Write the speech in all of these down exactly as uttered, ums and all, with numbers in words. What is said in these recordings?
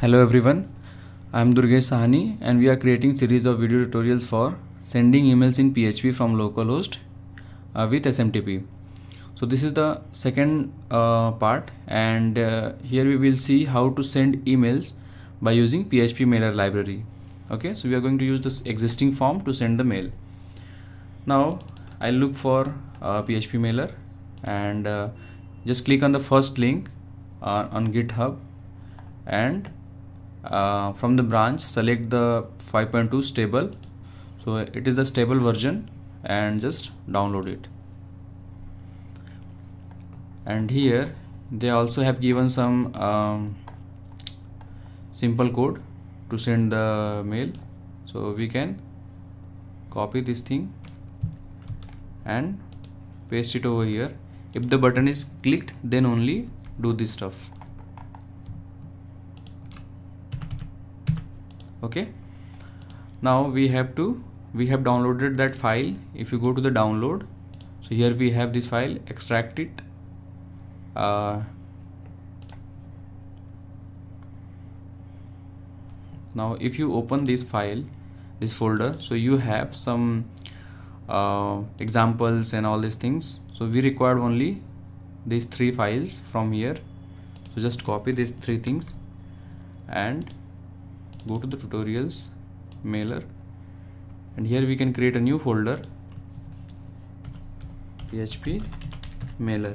Hello everyone, I am Durgesh Sahani and we are creating series of video tutorials for sending emails in P H P from localhost uh, with S M T P. So this is the second uh, part, and uh, here we will see how to send emails by using PHPMailer library. Okay, so we are going to use this existing form to send the mail. Now I look for uh, PHPMailer and uh, just click on the first link uh, on GitHub, and Uh, from the branch select the five point two stable, so it is the stable version, and just download it. And here they also have given some um, simple code to send the mail, so we can copy this thing and paste it over here. If the button is clicked, then only do this stuff. Okay, now we have to we have downloaded that file. If you go to the download, so here we have this file, extract it, uh, now if you open this file, this folder, so you have some uh, examples and all these things. So we required only these three files from here, so just copy these three things and go to the tutorials mailer, and here we can create a new folder, PHPMailer.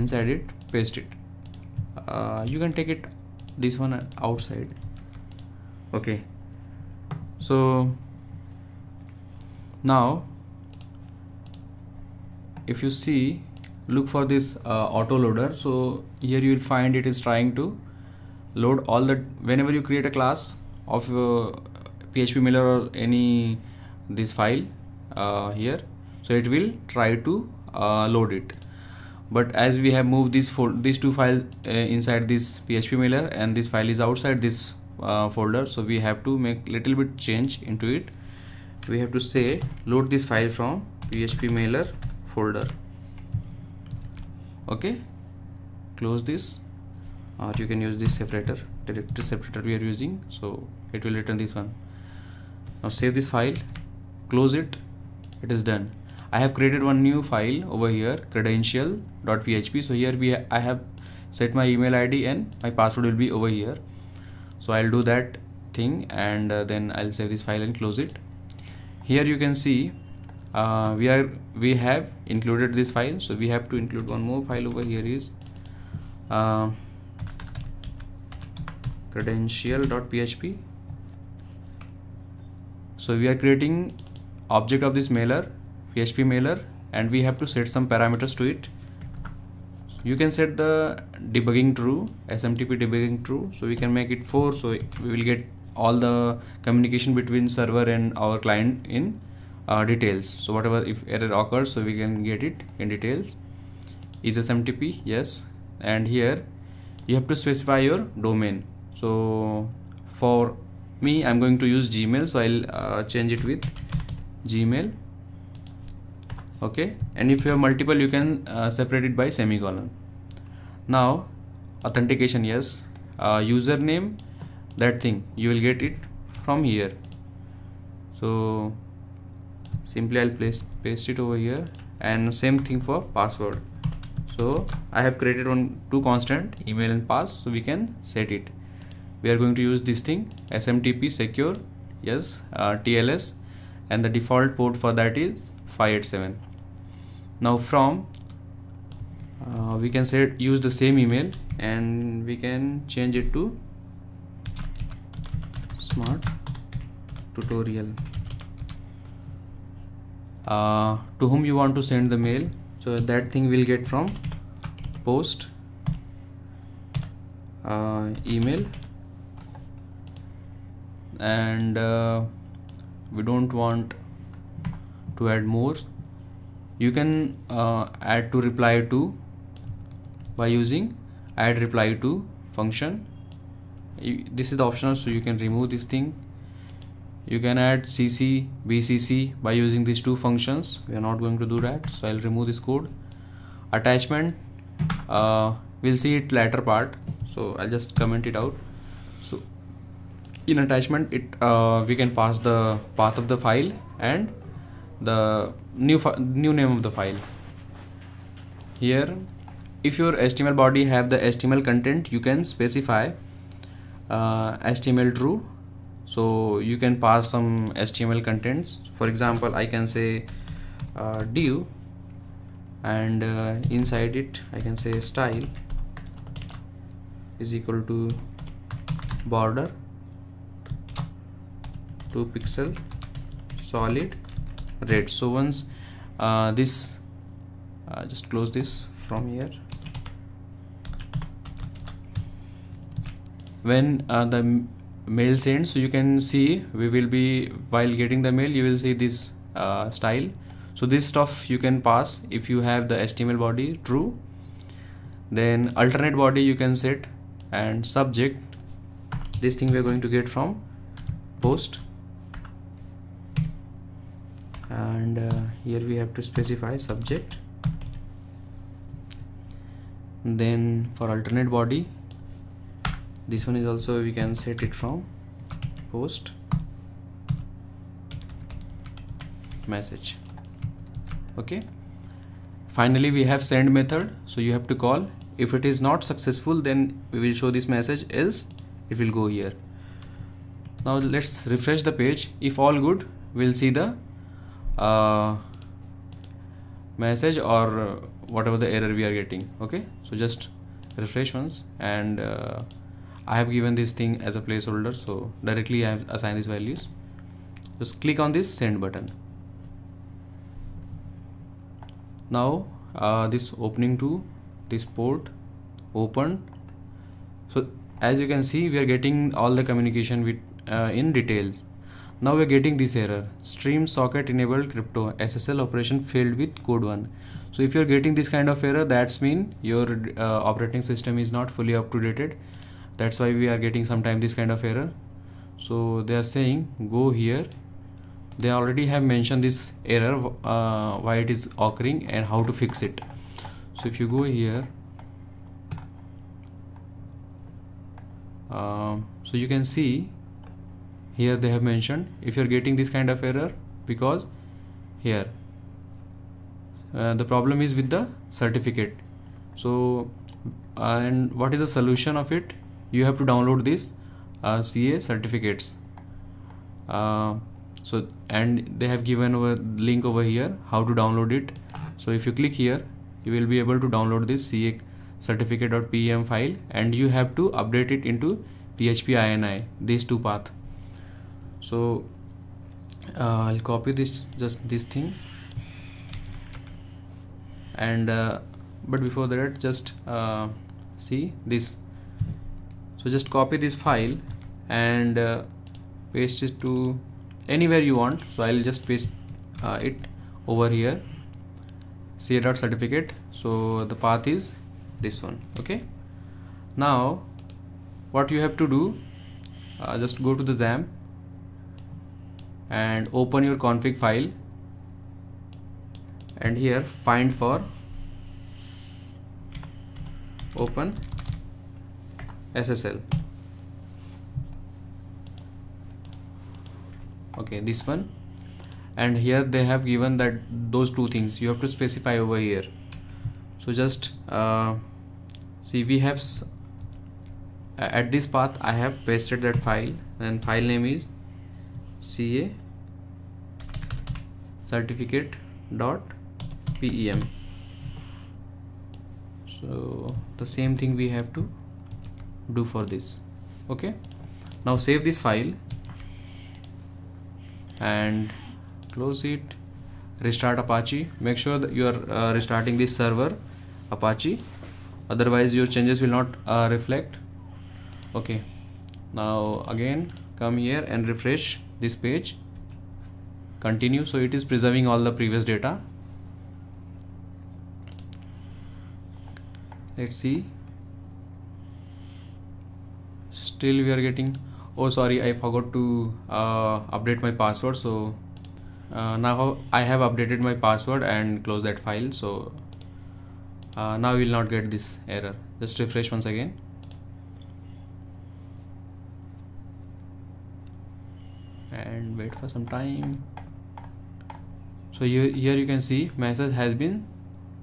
Inside it, paste it. Uh, you can take it this one outside. Okay, so now if you see, look for this uh, autoloader. So here you will find it is trying to load all that. Whenever you create a class of uh, PHPMailer or any this file uh, here, so it will try to uh, load it. But as we have moved this fold, these two files uh, inside this PHPMailer, and this file is outside this uh, folder, so we have to make little bit change into it. We have to say load this file from PHPMailer folder. Okay, close this. Or you can use this separator, directory separator we are using, so it will return this one. Now save this file, close it. It is done. I have created one new file over here, credential dot P H P. So here we ha I have set my email I D and my password will be over here. So I'll do that thing, and uh, then I'll save this file and close it. Here you can see uh, we are we have included this file, so we have to include one more file over here is. Uh, credential dot P H P. So we are creating object of this mailer, PHPMailer, and we have to set some parameters to it. You can set the debugging true, S M T P debugging true, so we can make it four, so we will get all the communication between server and our client in uh, details. So whatever if error occurs, so we can get it in details. Is S M T P? Yes. And here you have to specify your domain. So for me, I'm going to use Gmail, so I'll uh, change it with Gmail. Okay, and if you have multiple, you can uh, separate it by semicolon. Now authentication, yes, uh, username, that thing you will get it from here. So simply I'll place paste it over here, and same thing for password. So I have created one two constant, email and pass, so we can set it. We are going to use this thing, S M T P secure, yes, uh, T L S, and the default port for that is five eight seven. Now from uh, we can set use the same email, and we can change it to smart tutorial uh, to whom you want to send the mail. So that thing will get from post uh, email, and uh, we don't want to add more. You can uh, add to reply to by using add reply to function. This is the optional, so you can remove this thing. You can add C C, B C C by using these two functions. We are not going to do that, so I'll remove this code. Attachment, uh, we'll see it later part, so I'll just comment it out. So in attachment, it uh, we can pass the path of the file and the new new name of the file. Here, if your H T M L body have the H T M L content, you can specify uh, H T M L true. So you can pass some H T M L contents. For example, I can say uh, div, and uh, inside it I can say style is equal to border two pixel solid red. So once uh, this uh, just close this from here. When uh, the mail sends, so you can see we will be, while getting the mail you will see this uh, style. So this stuff you can pass if you have the H T M L body true. Then alternate body you can set, and subject, this thing we are going to get from post. And uh, here we have to specify subject. Then for alternate body, this one is also, we can set it from post message. Okay, finally we have send method, so you have to call. If it is not successful, then we will show this message else it will go here. Now let's refresh the page. If all good, we'll see the uh, message or whatever the error we are getting. Okay, so just refresh once, and uh, I have given this thing as a placeholder, so directly I have assigned these values. Just click on this send button. Now uh, this opening to this port open. So as you can see, we are getting all the communication with uh, in details. Now we are getting this error: stream socket enabled crypto S S L operation failed with code one. So if you are getting this kind of error, that's mean your uh, operating system is not fully up to date. That's why we are getting sometimes this kind of error. So they are saying go here. They already have mentioned this error, uh, why it is occurring and how to fix it. So if you go here, uh, so you can see here they have mentioned if you are getting this kind of error, because here uh, the problem is with the certificate. So uh, and what is the solution of it? You have to download this uh, C A certificates. Uh, So and they have given a link over here how to download it. So if you click here, you will be able to download this C A certificate.pem file, and you have to update it into P H P ini, these two path. So uh, I'll copy this, just this thing, and uh, but before that just uh, see this. So just copy this file and uh, paste it to anywhere you want. So I'll just paste uh, it over here, C A dot certificate. So the path is this one. Okay, now what you have to do, uh, just go to the XAMPP and open your config file, and here find for open S S L. Okay, this one, and here they have given that those two things you have to specify over here. So just uh, see, we have at this path I have pasted that file, and file name is C A certificate.pem. So the same thing we have to do for this. Okay, now save this file and close it. Restart Apache. Make sure that you are uh, restarting this server Apache, otherwise your changes will not uh, reflect. Okay, now again come here and refresh this page. Continue. So it is preserving all the previous data. Let's see, still we are getting, oh sorry, I forgot to uh, update my password. So uh, now I have updated my password and close that file. So uh, now we will not get this error. Just refresh once again. and wait for some time. So here, here you can see message has been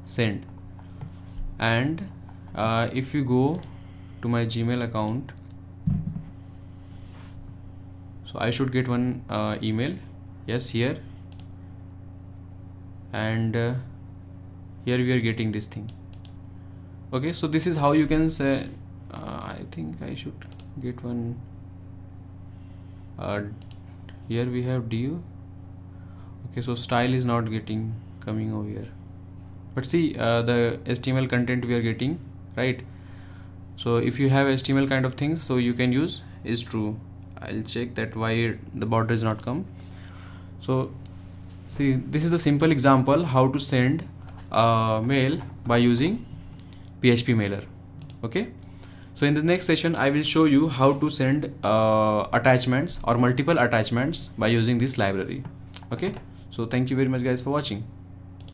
sent. And uh, if you go to my Gmail account, so I should get one uh, email. Yes, here. And uh, here we are getting this thing. Okay, so this is how you can say, uh, I think I should get one. Uh, here we have D U. Okay, so style is not getting coming over here. But see, uh, the H T M L content we are getting, right? So if you have H T M L kind of things, so you can use is true. I'll check that why the border is not come. So see, this is the simple example how to send a mail by using PHPMailer. Okay, so in the next session I will show you how to send uh, attachments or multiple attachments by using this library. Okay, so thank you very much guys for watching.